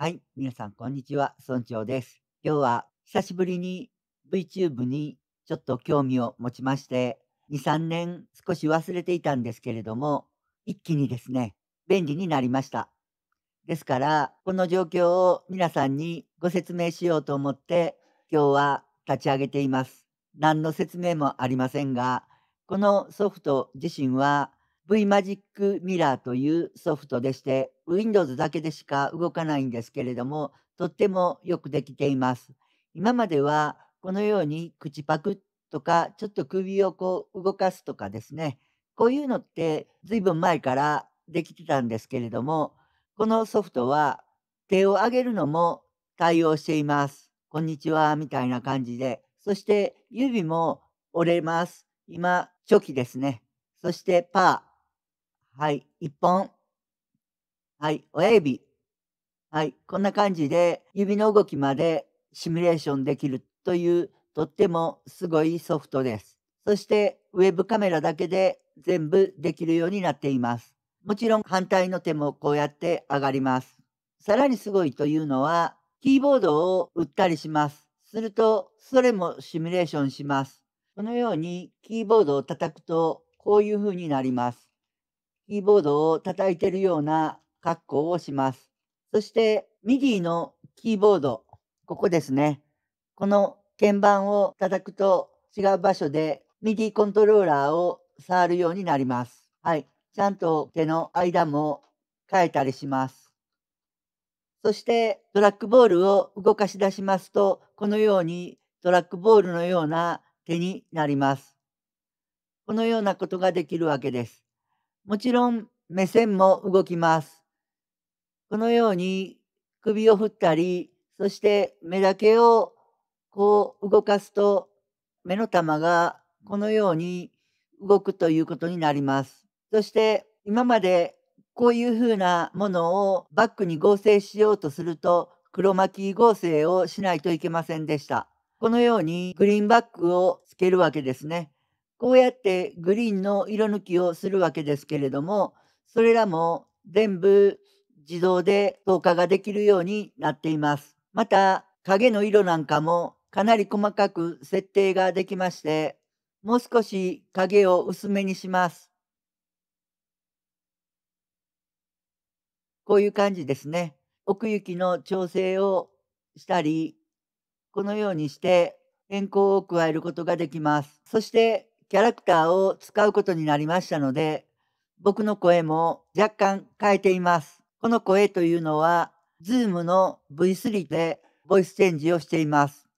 はい、皆さんこんにちは、村長です。今日は久しぶりに VTube にちょっと興味を持ちまして、2、3年少し忘れていたんですけれども、一気にですね、便利になりました。ですから、この状況を皆さんにご説明しようと思って、今日は立ち上げています。何の説明もありませんが、このソフト自身は、VMagic Mirror というソフトでして、Windows だけでしか動かないんですけれども、とってもよくできています。今まではこのように口パクとか、ちょっと首をこう動かすとかですね、こういうのって随分前からできてたんですけれども、このソフトは手を上げるのも対応しています。こんにちはみたいな感じで、そして指も折れます。今、チョキですね。そしてパー。はい、1本。はい、親指。はい、こんな感じで指の動きまでシミュレーションできるというとってもすごいソフトです。そしてウェブカメラだけで全部できるようになっています。もちろん反対の手もこうやって上がります。さらにすごいというのはキーボードを打ったりします。するとそれもシミュレーションします。このようにキーボードを叩くとこういう風になります。キーボードを叩いているような格好をします。そして、MIDI のキーボード、ここですね。この鍵盤を叩くと違う場所で MIDI コントローラーを触るようになります。はい。ちゃんと手の間も変えたりします。そして、トラックボールを動かし出しますと、このようにトラックボールのような手になります。このようなことができるわけです。もちろん目線も動きます。このように首を振ったり、そして目だけをこう動かすと目の玉がこのように動くということになります。そして今までこういうふうなものをバックに合成しようとすると黒巻き合成をしないといけませんでした。このようにグリーンバックをつけるわけですね。こうやってグリーンの色抜きをするわけですけれども、それらも全部自動で透過ができるようになっています。また影の色なんかもかなり細かく設定ができまして、もう少し影を薄めにします。こういう感じですね。奥行きの調整をしたり、このようにして変更を加えることができます。そして、キャラクターを使うことになりましたので、僕の声も若干変えています。この声というのは、Zoom の V3 でボイスチェンジをしています。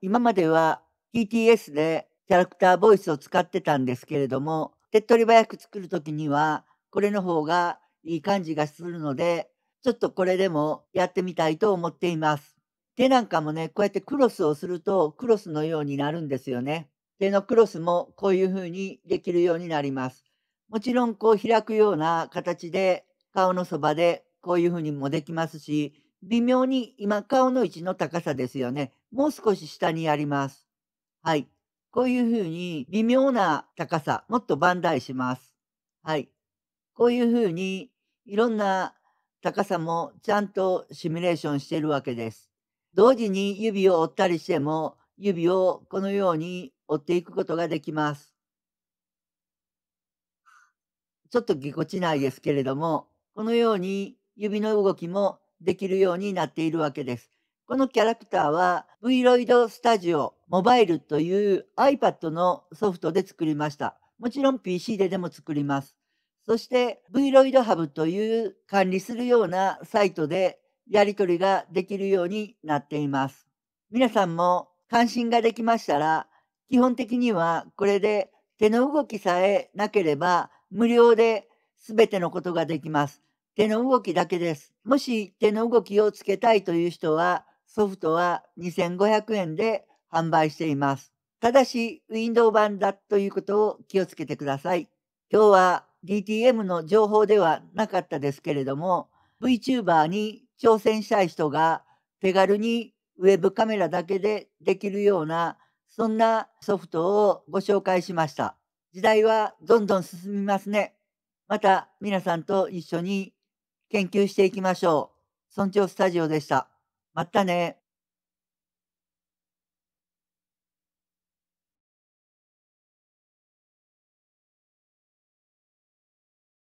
今までは TTS でキャラクターボイスを使ってたんですけれども、手っ取り早く作るときには、これの方がいい感じがするので、ちょっとこれでもやってみたいと思っています。手なんかもね、こうやってクロスをすると、クロスのようになるんですよね。手のクロスもこういう風にできるようになります。もちろんこう開くような形で顔のそばでこういう風にもできますし、微妙に今顔の位置の高さですよね。もう少し下にやります。はい。こういう風に微妙な高さ、もっとバンダイします。はい。こういう風にいろんな高さもちゃんとシミュレーションしているわけです。同時に指を折ったりしても、指をこのように折っていくことができます。ちょっとぎこちないですけれども、このように指の動きもできるようになっているわけです。このキャラクターは Vroid Studio Mobile という iPad のソフトで作りました。もちろん PC ででも作ります。そして Vroid Hub という管理するようなサイトでやり取りができるようになっています。皆さんも関心ができましたら、基本的にはこれで手の動きさえなければ無料で全てのことができます。手の動きだけです。もし手の動きをつけたいという人は、ソフトは2500円で販売しています。ただし、ウィンドウ版だということを気をつけてください。今日は DTM の情報ではなかったですけれども、VTuber に挑戦したい人が手軽にウェブカメラだけでできるようなそんなソフトをご紹介しました。時代はどんどん進みますね。また皆さんと一緒に研究していきましょう。村長スタジオでした。またね。